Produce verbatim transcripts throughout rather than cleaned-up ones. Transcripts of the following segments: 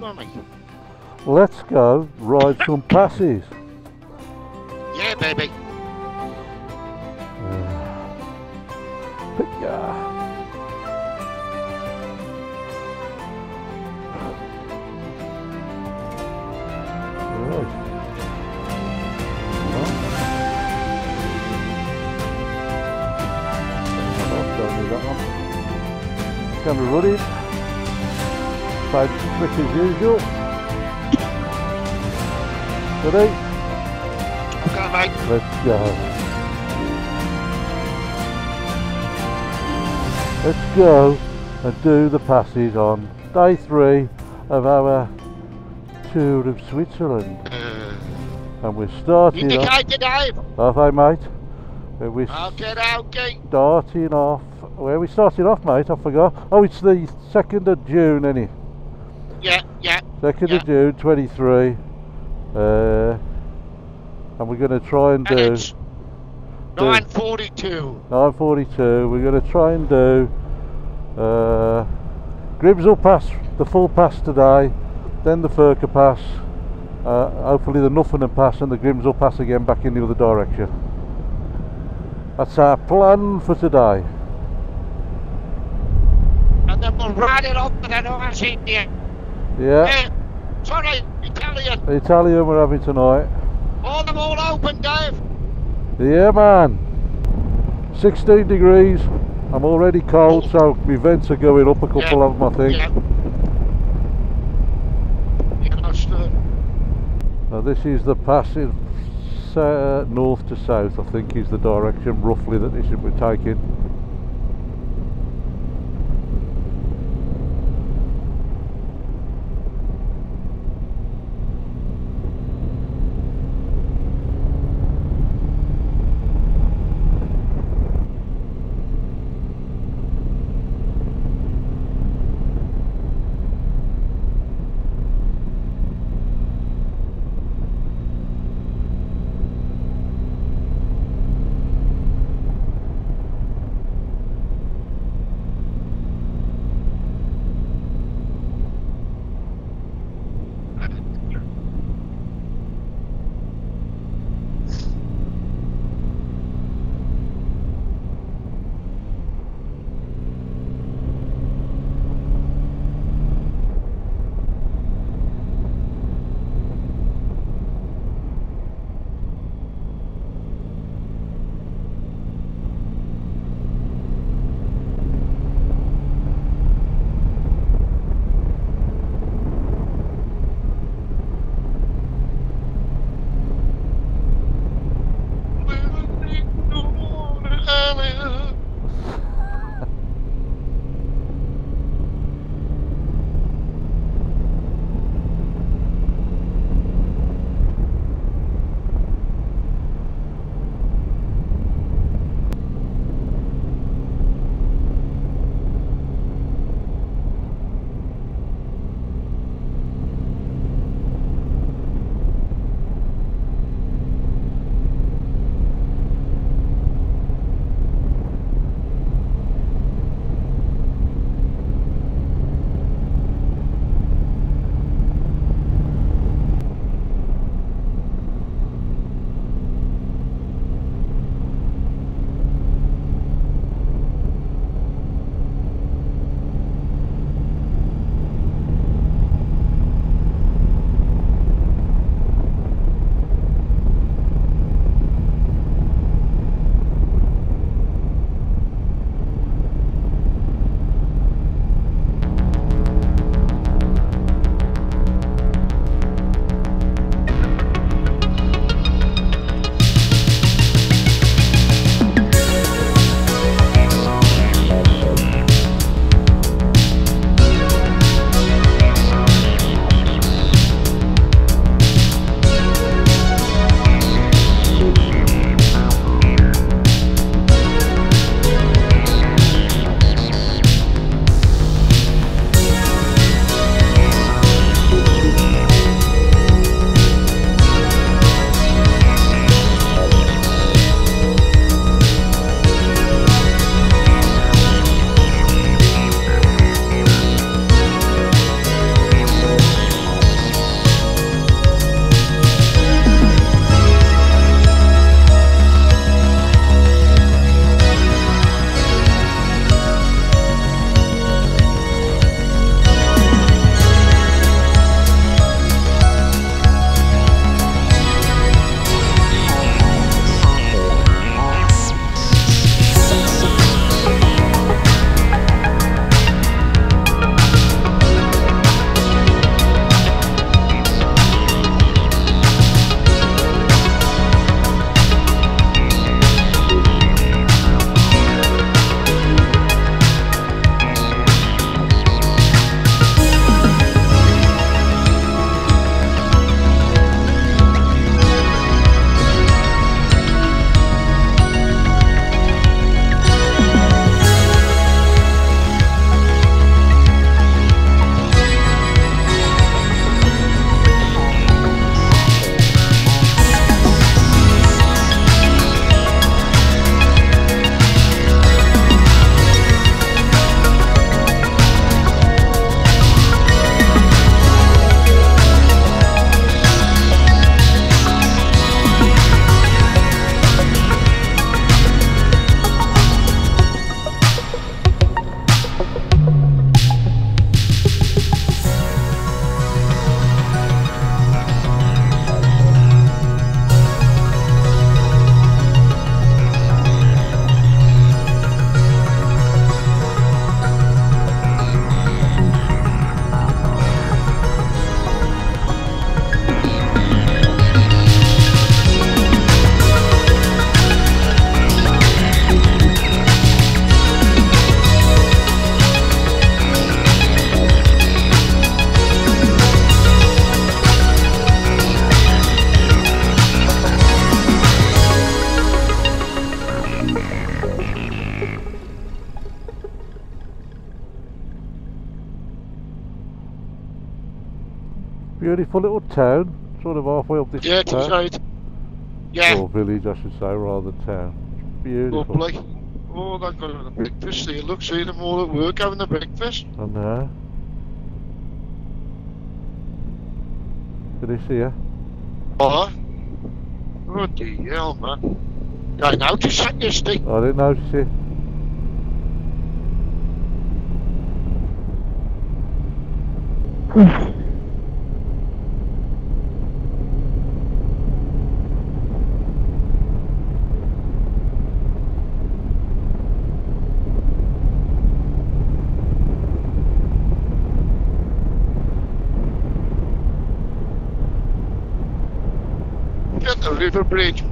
mummy. Let's go ride some passes. Yeah, baby. Uh, but yeah. Can we run it? Same trick as usual. Ready? Okay, mate. Let's go. Let's go and do the passes on day three of our tour of Switzerland. And we're starting off. Are they, mate? And we're okay, okay. starting off. Where we started off, mate, I forgot. Oh, it's the second of June, isn't it? Yeah, yeah. second yeah. of June, twenty-three. Uh, and we're going to try and, and do... It's nine forty-two. nine forty-two. We're going to try and do... Uh, Grimsel Pass, the full pass today. Then the Furka Pass. Uh, hopefully the Nuffenen Pass and the Grimsel Pass again back in the other direction. That's our plan for today. We'll ride it off with an ice in there. Yeah. Uh, sorry, Italian. The Italian we're having tonight. All them all open, Dave. Yeah, man. sixteen degrees. I'm already cold, oh. so my vents are going up a couple yeah. of them, I think. Yeah. Yeah, that's good. Now this is the passage uh, north to south, I think is the direction roughly that this is we're taking. Beautiful little town, sort of halfway up this yeah, town. Right. Yeah. Or village, I should say, rather than town. It's beautiful. Lovely. Oh, they've got a breakfast there. Look, see them all at work having the breakfast. I know. Can you see her? Oh. Oh, dear hell, man. I noticed that yesterday. I didn't notice it. Get the river bridge.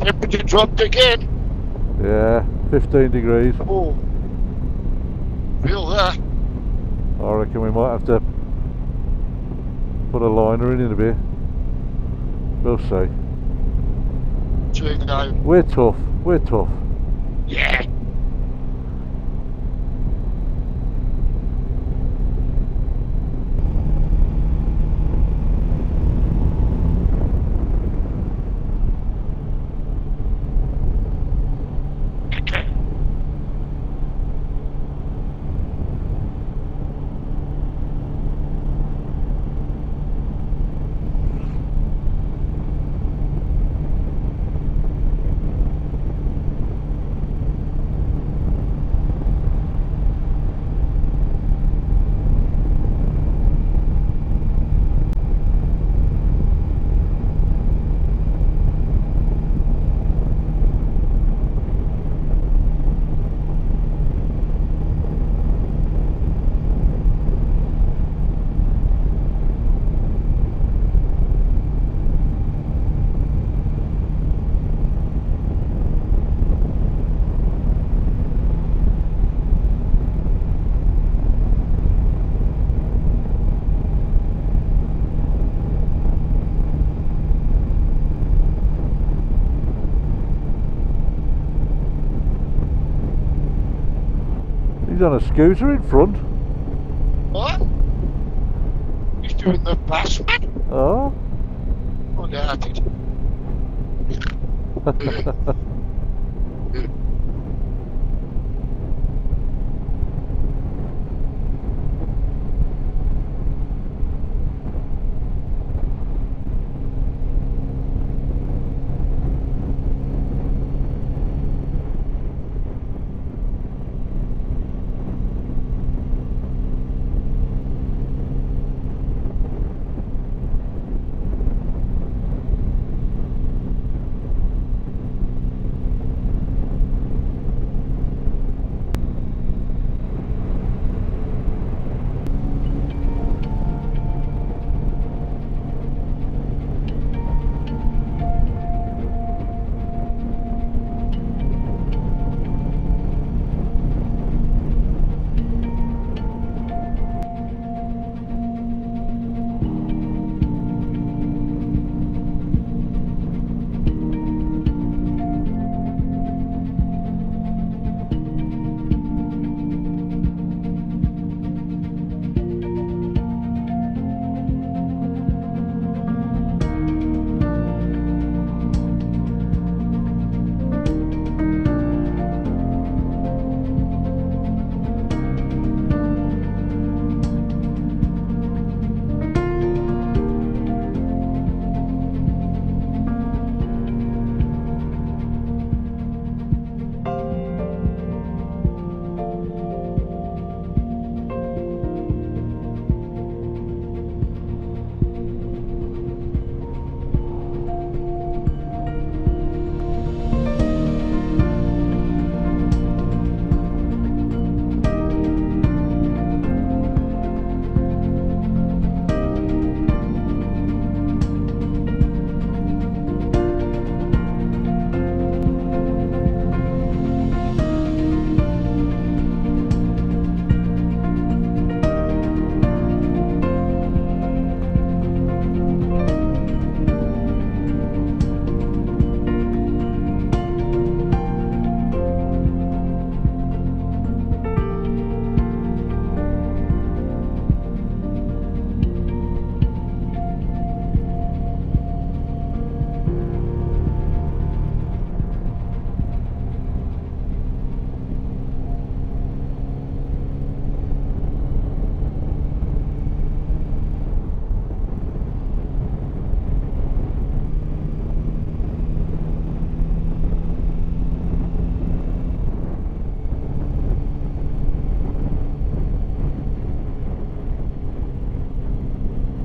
Temperature dropped again. Yeah, fifteen degrees. Oh. Feel that. I reckon we might have to put a liner in in a bit. We'll see. We're tough. We're tough. Yeah. He's on a scooter in front. What? He's doing the pass, man. Oh. Oh, no, I did.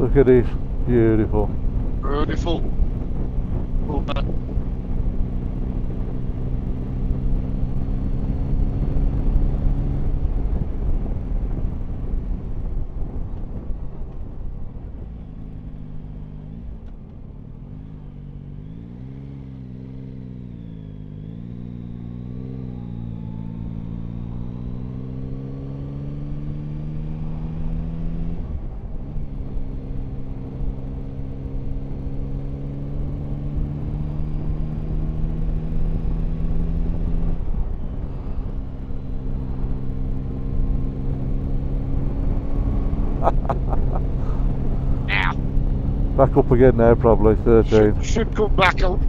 Look at this, beautiful. Beautiful. Cool, man. Back up again now, probably, thirteen. Should, should come back up.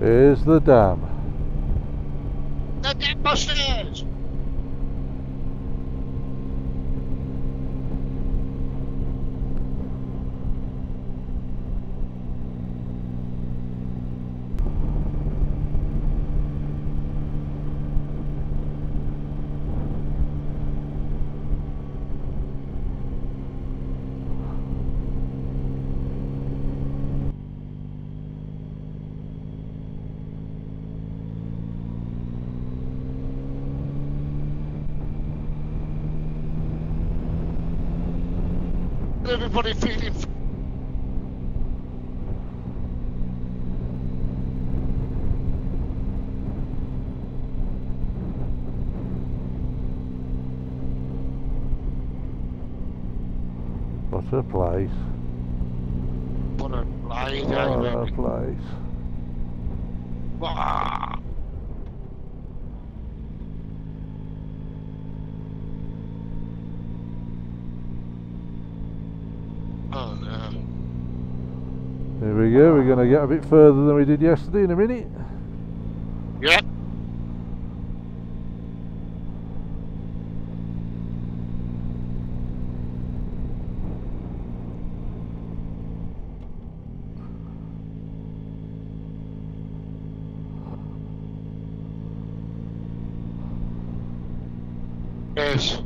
Here's the dam. The dam busters! Everybody feeling. What a place! What a place! What a place! Ah. Here we go, we're going to get a bit further than we did yesterday in a minute. Yep. Yes.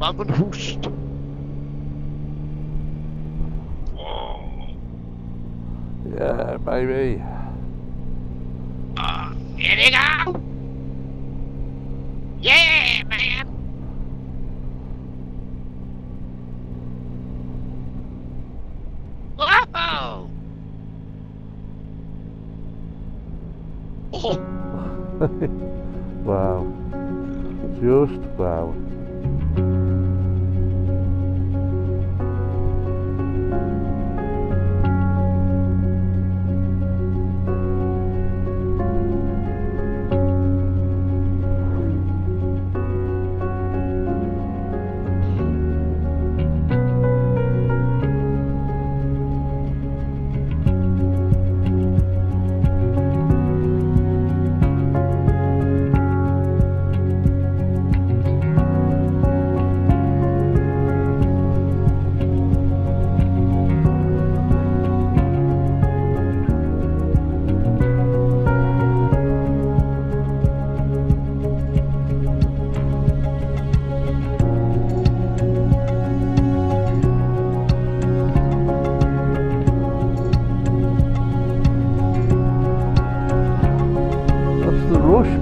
Mavenhust. Yeah, baby. Uh, here we go. Yeah, man. Whoa. Oh. Wow. Just wow.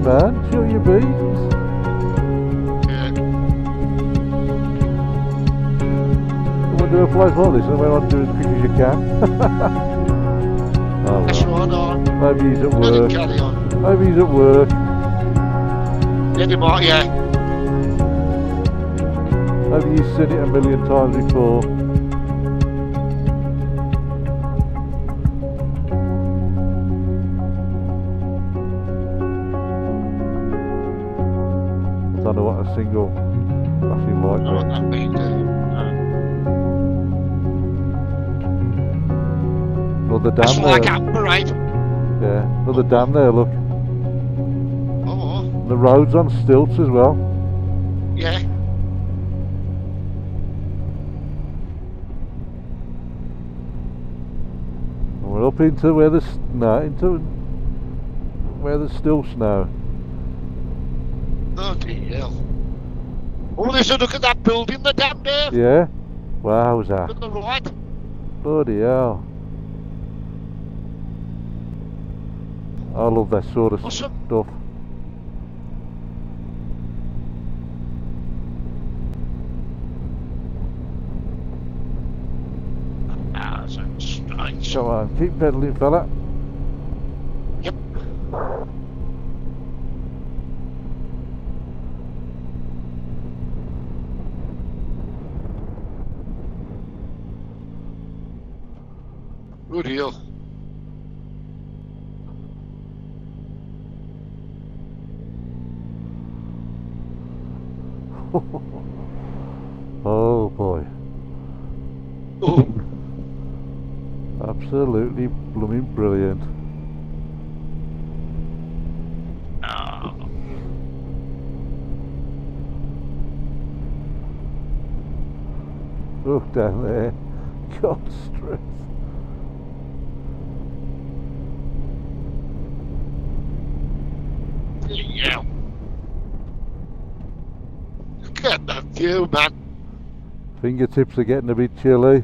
Man, chill your beats. Yeah. I wonder if I like this and went on to do it as quick as you can. Oh, that's right on. Maybe he's at work. Carry on. Maybe he's at work. Yeah, they might, yeah. Maybe you've seen it a million times before. I don't know what a single, nothing like that. No. Another dam there. That's like right? Yeah, another dam there, look. The road's on stilts as well. Yeah. And we're up into where the no, into where there's still snow. Bloody hell! Oh, there's a look at that building, the dam there. Yeah. Wow, was that? To the right. Bloody hell! I love that sort of awesome. stuff. Come on, keep pedaling, fella. Yep. Good heel. Oh boy. Oh. Absolutely blooming brilliant. Oh. Look down there. God's strength. Yeah. Look at the view, man. Fingertips are getting a bit chilly.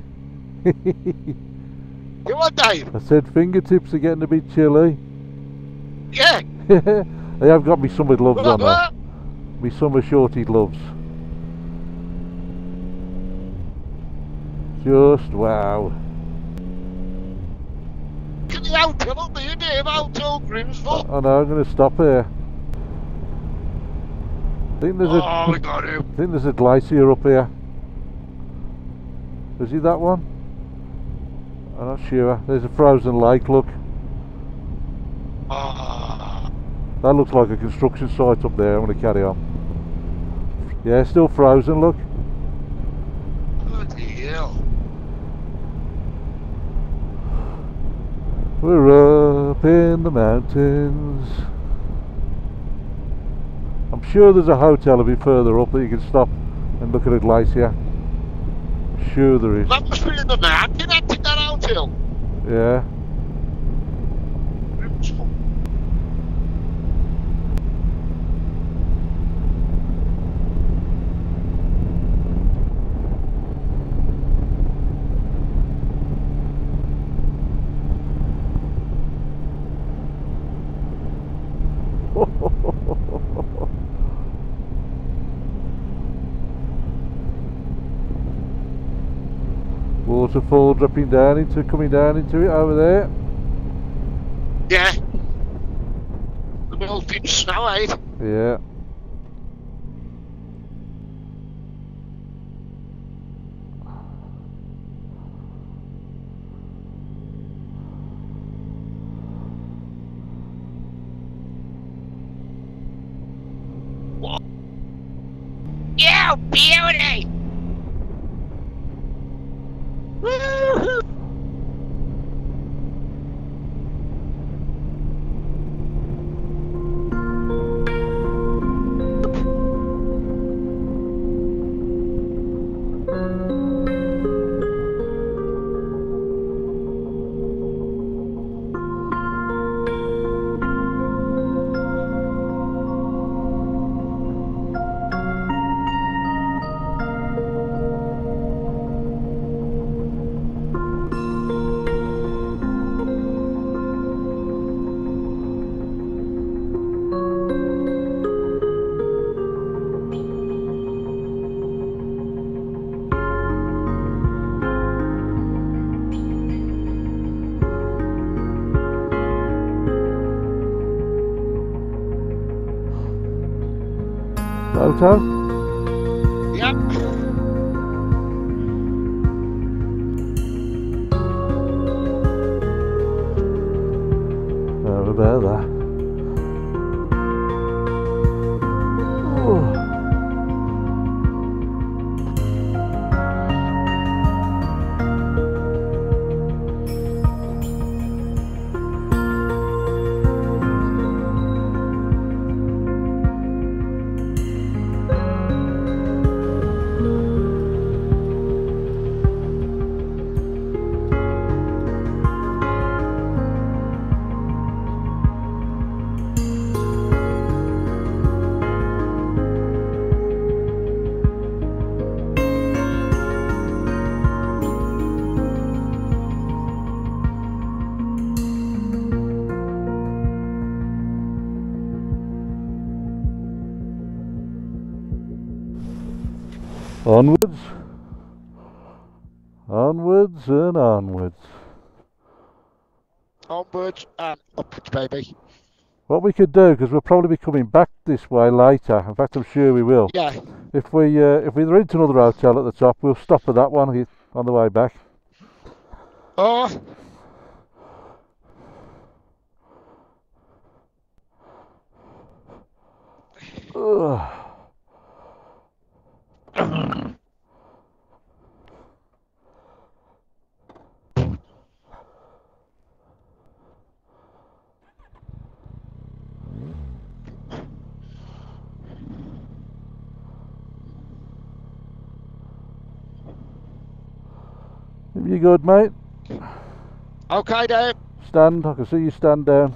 You what, Dave? I said fingertips are getting a bit chilly. Yeah. They have got me summer gloves on now. Me summer shorty gloves. Just wow. Can you out here up there, Dave? Out old Grimsel. I know. I'm going to stop here. I think there's oh, a. We got him. I think there's a glacier up here. Is it that one? I'm not sure. There's a frozen lake, look. Uh, that looks like a construction site up there. I'm going to carry on. Yeah, still frozen, look. Bloody hell. We're up in the mountains. I'm sure there's a hotel a bit further up that you can stop and look at a glacier. I'm sure there is. That must be in the mountain, I think. Yeah. Waterfall dropping down into, coming down into it over there. Yeah. The melting snow, eh? Yeah. What? You beauty! Auto? Yep. little bit of that. Onwards, onwards and onwards. Onwards and upwards, baby. What we could do, because we'll probably be coming back this way later, in fact I'm sure we will. Yeah. If, we, uh, if we're into another hotel at the top, we'll stop at that one on the way back. Oh! Ugh. You good, mate? Okay, Dave. Stand. I can see you stand down.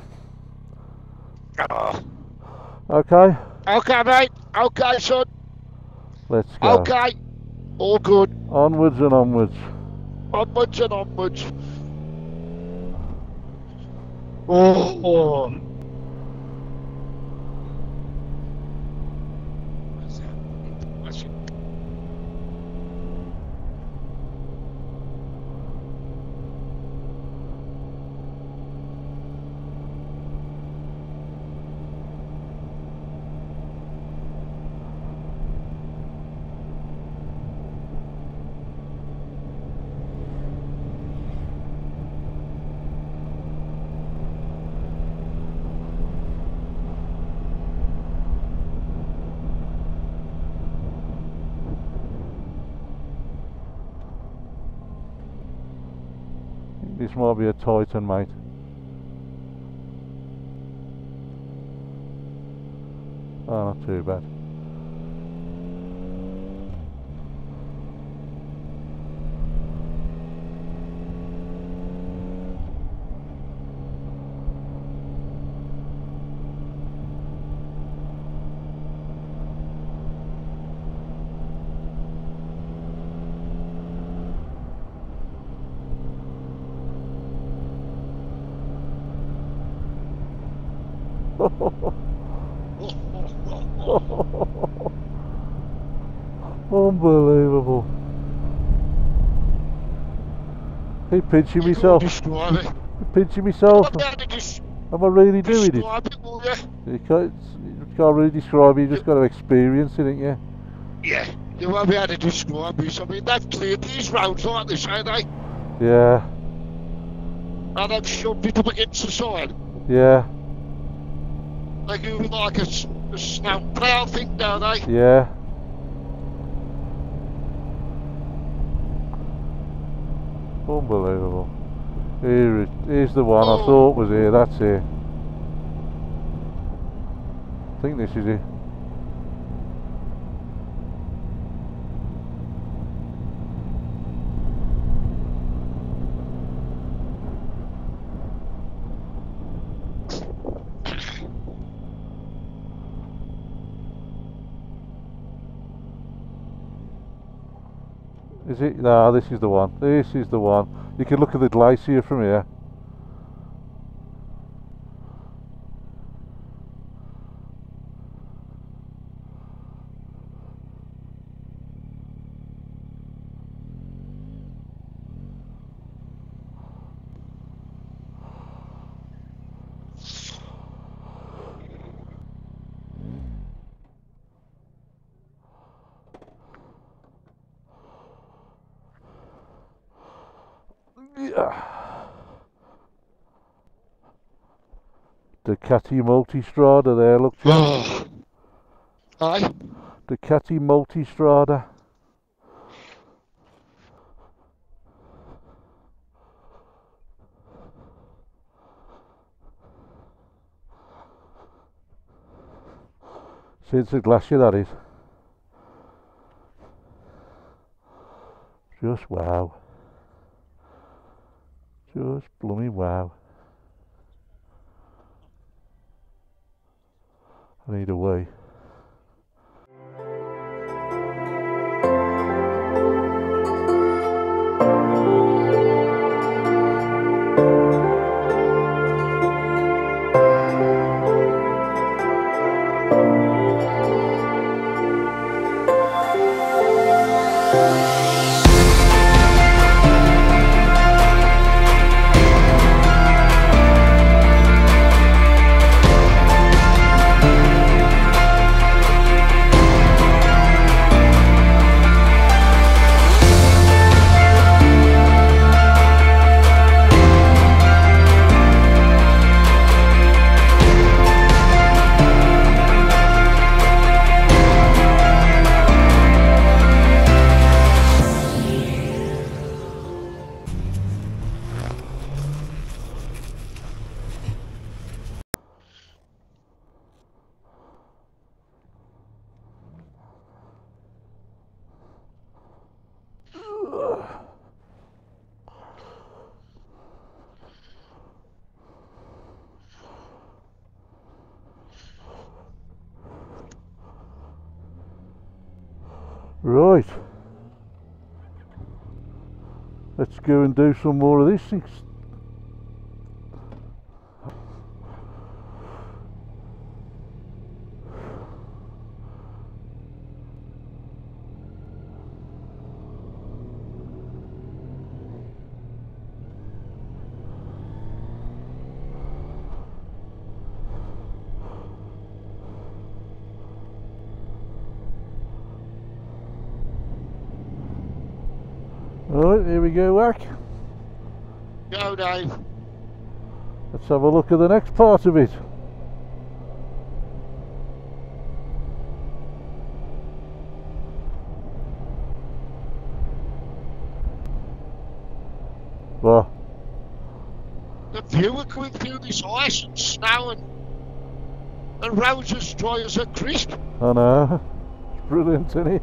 Oh. Okay. Okay, mate. Okay, son. Let's go. Okay, all good. Onwards and onwards. Onwards and onwards. Oh, oh. What's that? What's it? This might be a Titan, mate. Oh, not too bad. Unbelievable. He pinching myself. Pinching myself. Am I really doing it? You can't, you can't really describe it, you just got to experience it, ain't you? Yeah, you won't be able to describe this. I mean, they've cleared these roads like this, ain't they? Yeah. And they've shoved it up against the side. Yeah. They do like a, a snow cloud thing, don't they? Yeah. Unbelievable. Here is, here's the one oh. I thought was here, that's here. I think this is it. Is it? No, this is the one. This is the one. You can look at the glacier from here. Ducati Multistrada there, look. Aye. Ducati Multistrada. See, it's a glacier, that is. Just wow. Just blooming wow. I need a way. Right, let's go and do some more of these things. Alright, here we go, Wack. Go, Dave. Let's have a look at the next part of it. What? The view of coming through this ice and snow and the roads as dry as a crisp. I know. It's brilliant, isn't it?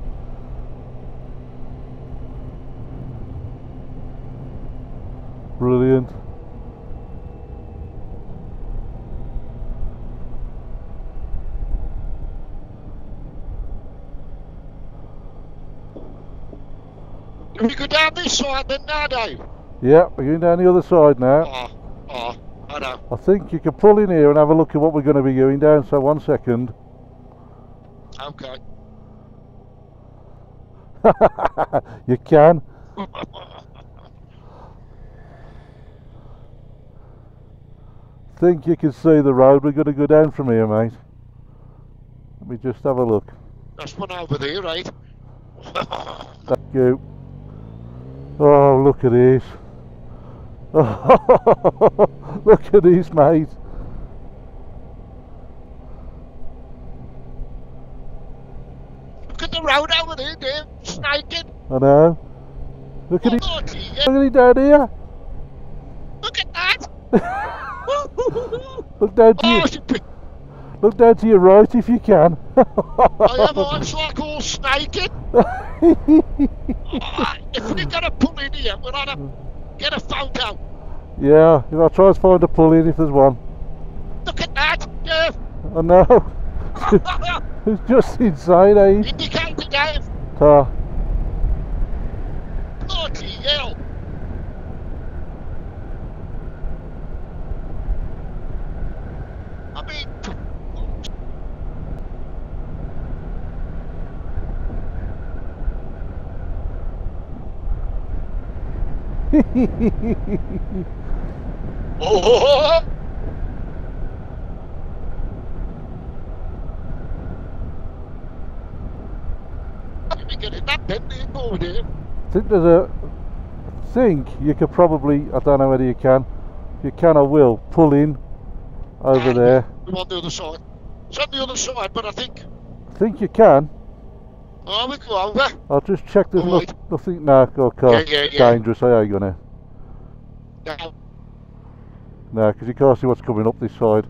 Brilliant. Can we go down this side then now, Dave? Yeah, we're going down the other side now. Oh, oh, I know. I think you can pull in here and have a look at what we're going to be going down, so one second. Okay. You can. I think you can see the road. We're going to go down from here, mate. Let me just have a look. That's one over there, right? Thank you. Oh, look at this. Oh, look at this, mate. Look at the road over there, Dave. It's naked. I know. Look at it. Look at it down here. Look at that. Look down to oh, your, look down to your right if you can. I am arms like all snaking. Oh, if we're gonna pull in here, we're gonna get a photo. Yeah, if I try to find a pull in if there's one. Look at that, Dave. I know. It's just insane, eh? Indicator, Dave. Oh. Bloody hell. Oh, oh, oh. I think there's a I think you could probably, I don't know whether you can, if you can I will pull in over and there. I'm on the other side. It's on the other side, but I think... I think you can. Oh, we go over. I'll just check there's no, nothing now. Oh, God, yeah, yeah, yeah. Dangerous, I ain't gonna. No. No, because you can't see what's coming up this side.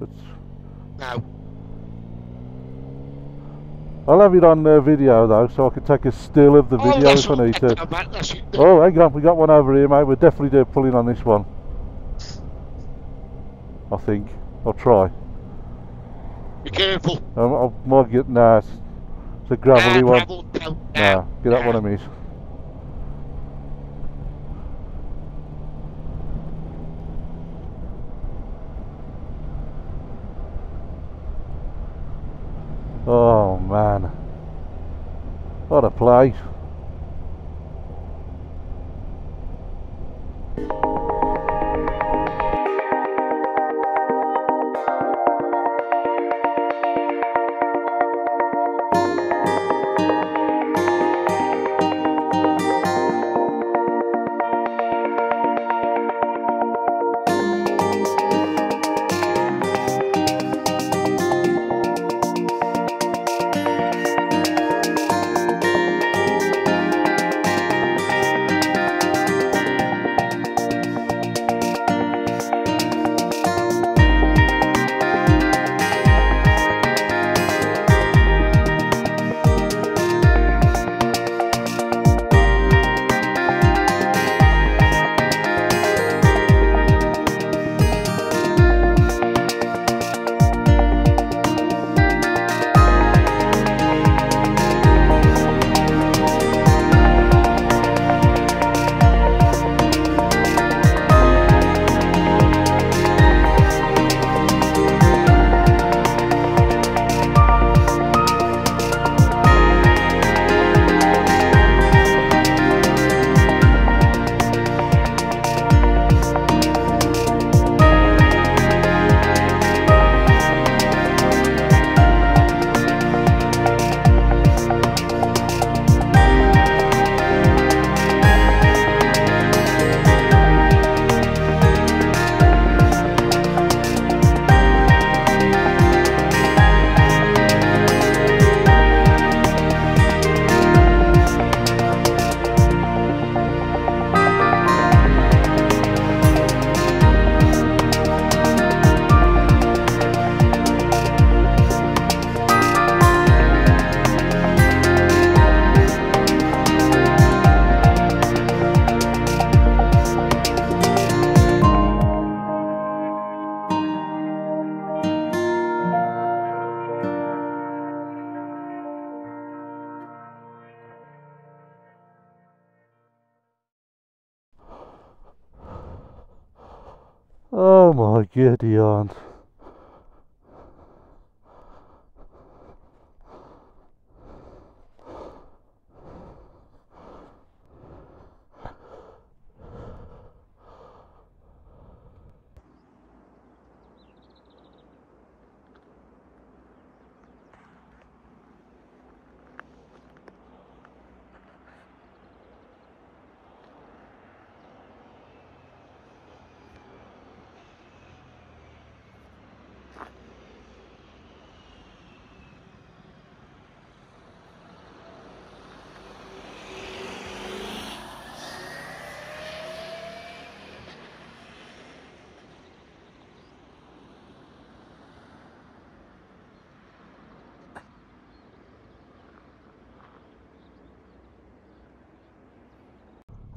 It's... No. I'll have it on uh, video though, so I can take a still of the oh, video if I need to. It, oh, hang on, we got one over here, mate. We'll definitely do a pull in on this one. I think. I'll try. Be careful. Um, I might get... Nah, it's, it's a gravelly nah, one. Gravel, no, nah, nah, get that nah. one of me. Oh man, what a place. Oh my giddy aunt.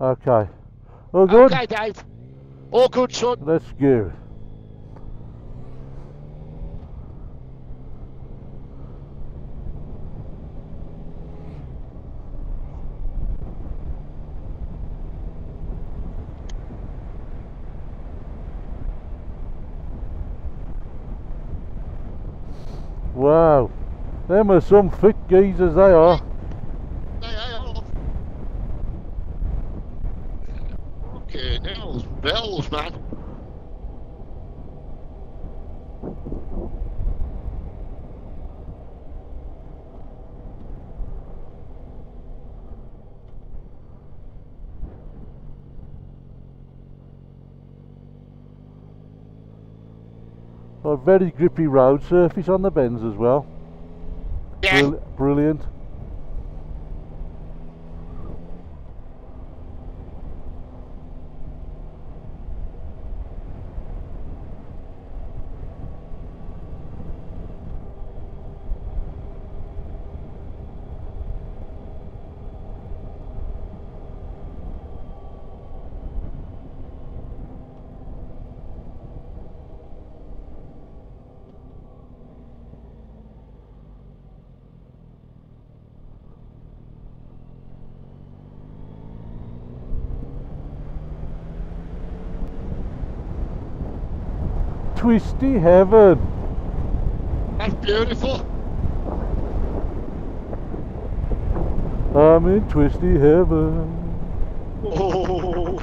Okay. All good? Okay, Dave. All good, son. Let's go. Wow. Them are some thick geezers, they are. Bells, man. So a very grippy road surface on the bends as well. Yeah. Bril brilliant. Twisty heaven. That's beautiful. I'm in twisty heaven. Oh.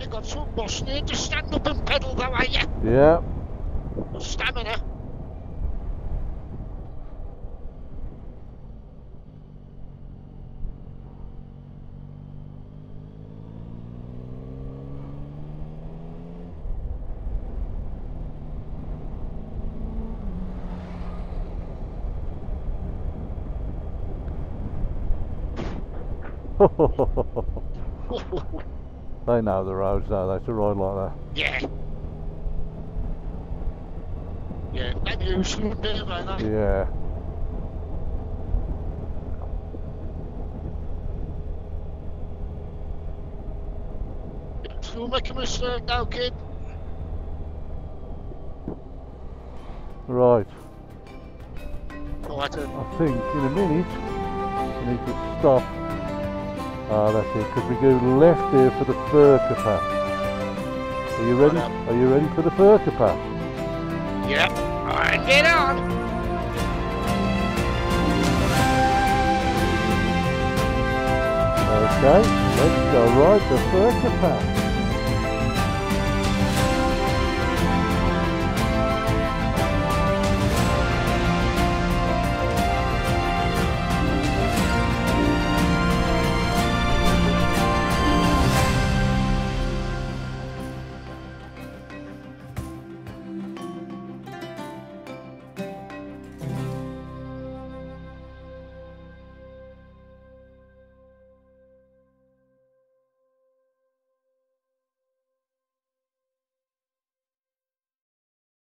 You got so much need to stand up and pedal though, are you? Yeah. Stamina. They know the roads though, they should ride like that. Yeah. Yeah, maybe you should do it like that. Yeah. You'll make a mistake now, kid. Right. Oh, I, I think in a minute, I need to stop. Ah, that's it, because we go left here for the Furka Pass. Are you ready? Are you ready for the Furka Pass? Yep, alright, get on! Okay, let's go right to Furka Pass.